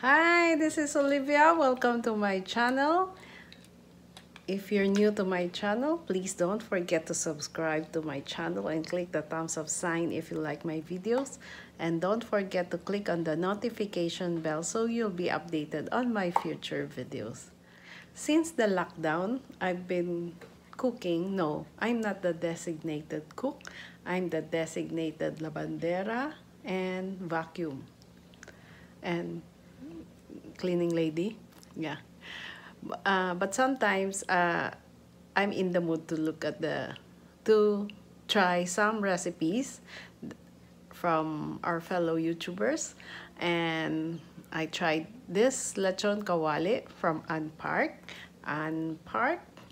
Hi, this is Olivia. Welcome to my channel. If you're new to my channel, please don't forget to subscribe to my channel and click the thumbs up sign if you like my videos. And don't forget to click on the notification bell so you'll be updated on my future videos. Since the lockdown, I've been cooking. No, I'm not the designated cook. I'm the designated lavandera and vacuum. And cleaning lady, yeah. But sometimes I'm in the mood to try some recipes from our fellow YouTubers, and I tried this lechon kawali from Ann Park.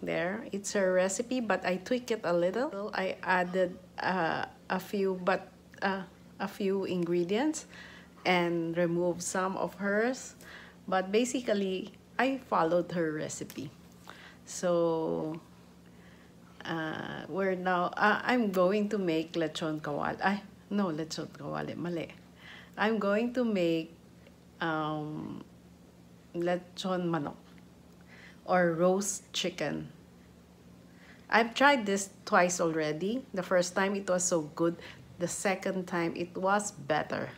There, it's her recipe, but I tweaked it a little. I added a few ingredients and removed some of hers, but basically I followed her recipe. So we're now I'm going to make lechon kawali. I'm going to make lechon manok or roast chicken. I've tried this twice already. The first time it was so good, the second time it was better.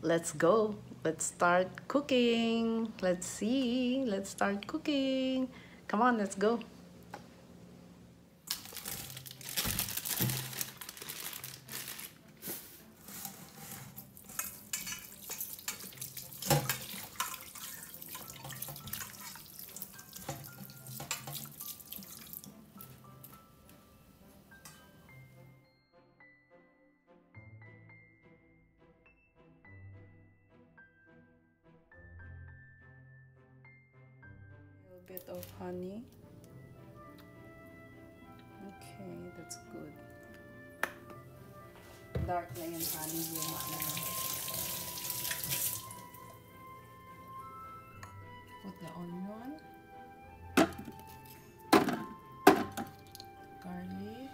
Let's go. Let's start cooking. Let's see. Let's start cooking. Come on, let's go. Bit of honey. Okay, that's good. Dark lemon honey you want now. Put the onion, garlic,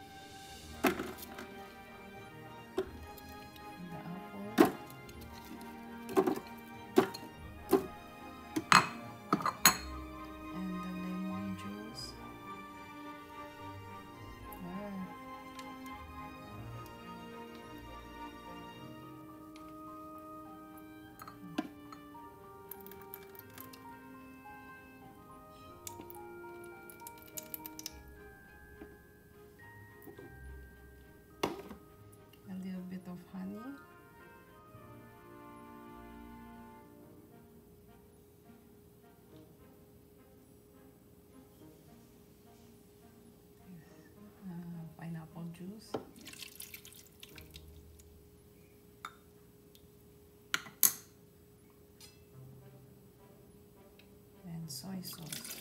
juice, and soy sauce.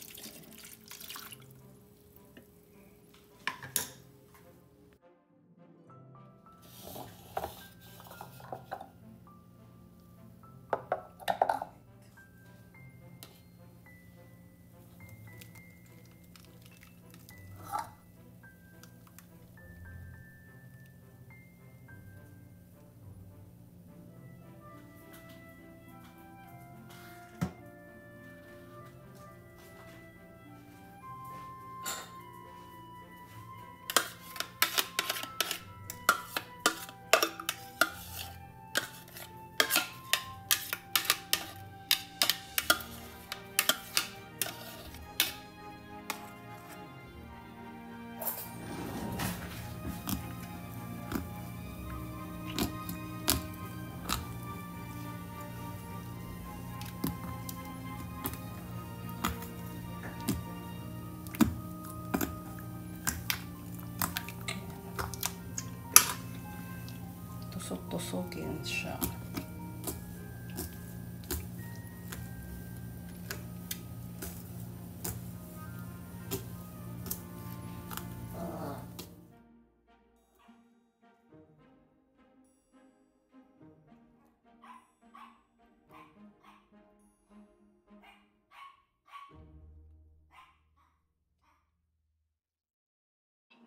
Tusok-tusokin siya.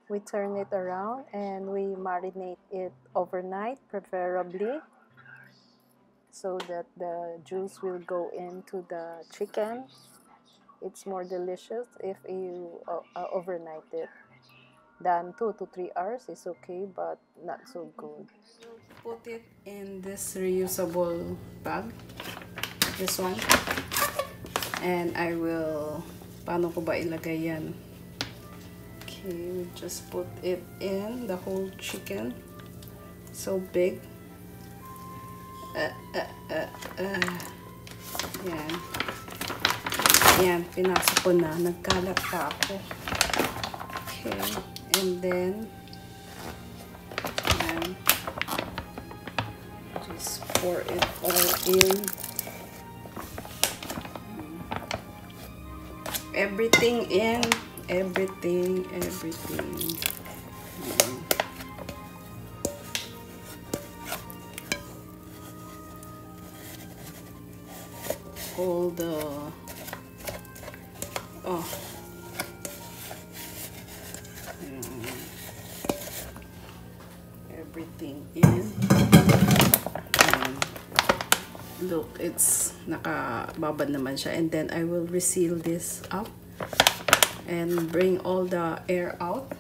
We turn it around and we marinate it overnight, preferably. so that the juice will go into the chicken. It's more delicious if you overnight it. Than 2 to 3 hours is okay, but not so good. Put it in this reusable bag, this one, and I will. Paano ko ba ilagay yan? Okay, we just put it in the whole chicken. So big. Yan. Yan, pinasok ko na. Nagkalat pa ako. Okay, and then, yan. Just pour it all in. Everything in. Everything. Yan. All the everything in. And look, it's nakababad naman siya, and then I will reseal this up and bring all the air out.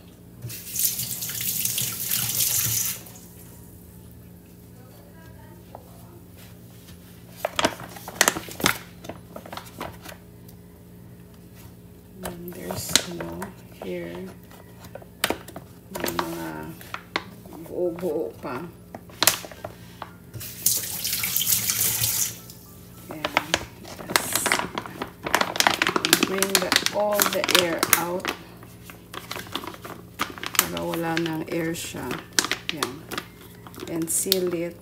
There's no here, mga buo-buo pa. And bring all the air out para wala ng air siya. Yan. And seal it.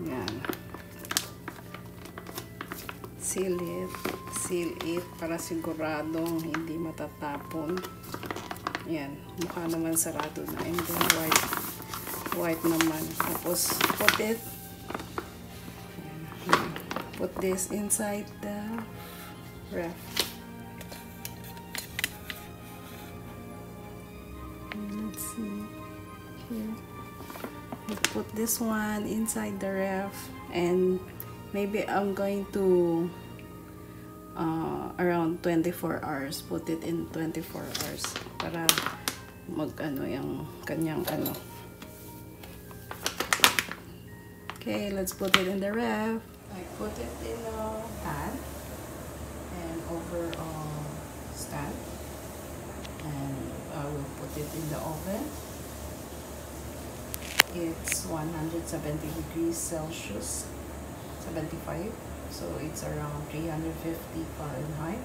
Yan. Seal it para siguradong hindi matatapon. Yan, mukha naman sarado na. And then white naman. Tapos put it. Yan. Put this inside the wrap. Let's see here. Let's put this one inside the wrap, and maybe I'm going to around 24 hours. Put it in 24 hours para mag-ano yung kanyang ano. Okay, let's put it in the ref. I put it in a pan and over a stand, and I will put it in the oven. It's 170 degrees Celsius. 75, so it's around 350 Fahrenheit,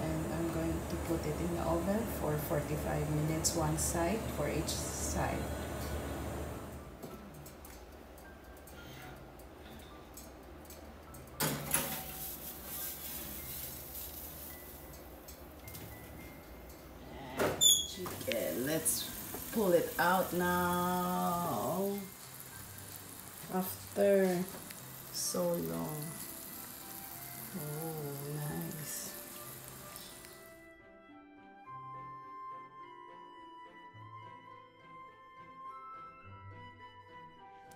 and I'm going to put it in the oven for 45 minutes, one side for each side. Chicken, let's pull it out now after so long. Oh, nice.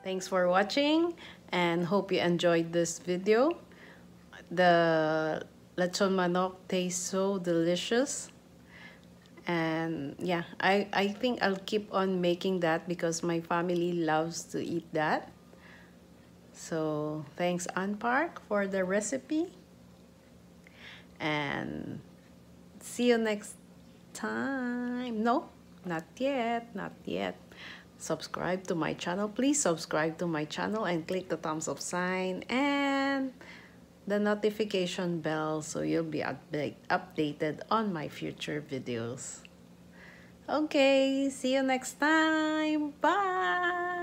Thanks for watching, and hope you enjoyed this video. The lechon manok tastes so delicious. And yeah, I think I'll keep on making that because my family loves to eat that. So thanks, Ann Park, for the recipe. And see you next time. No, not yet, not yet. Subscribe to my channel. Please subscribe to my channel and click the thumbs up sign and the notification bell, so you'll be updated on my future videos. Okay, see you next time. Bye!